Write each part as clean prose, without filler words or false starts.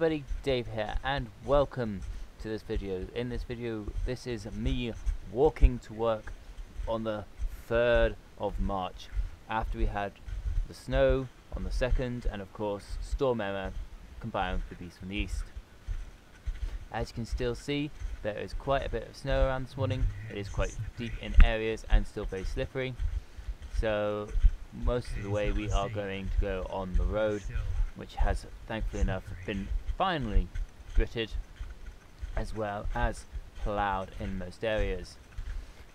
everybody, Dave here, and welcome to this video. In this video, this is me walking to work on the 3rd of March, after we had the snow on the 2nd, and of course, Storm Emma combined with the Beast from the East. As you can still see, there is quite a bit of snow around this morning. It is quite deep in areas and still very slippery, so most of the way we are going to go on the road, which has thankfully enough been finally gritted as well as ploughed in most areas.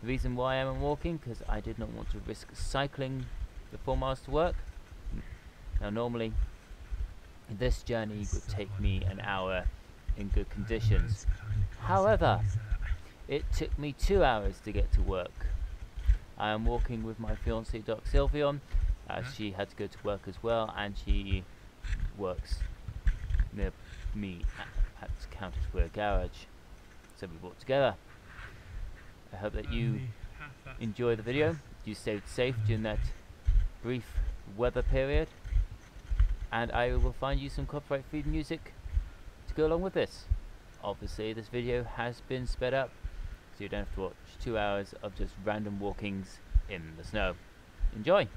The reason why I'm walking, because I did not want to risk cycling the 4 miles to work. Now normally this journey would take me an hour in good conditions, however it took me 2 hours to get to work. I am walking with my fiancée Doc Sylveon, as she had to go to work as well, and she works near me at Counters Garage, so we walk together. I hope that you enjoy the video, you stayed safe during that brief weather period, and I will find you some copyright free music to go along with this. Obviously this video has been sped up, so you don't have to watch 2 hours of just random walkings in the snow. Enjoy!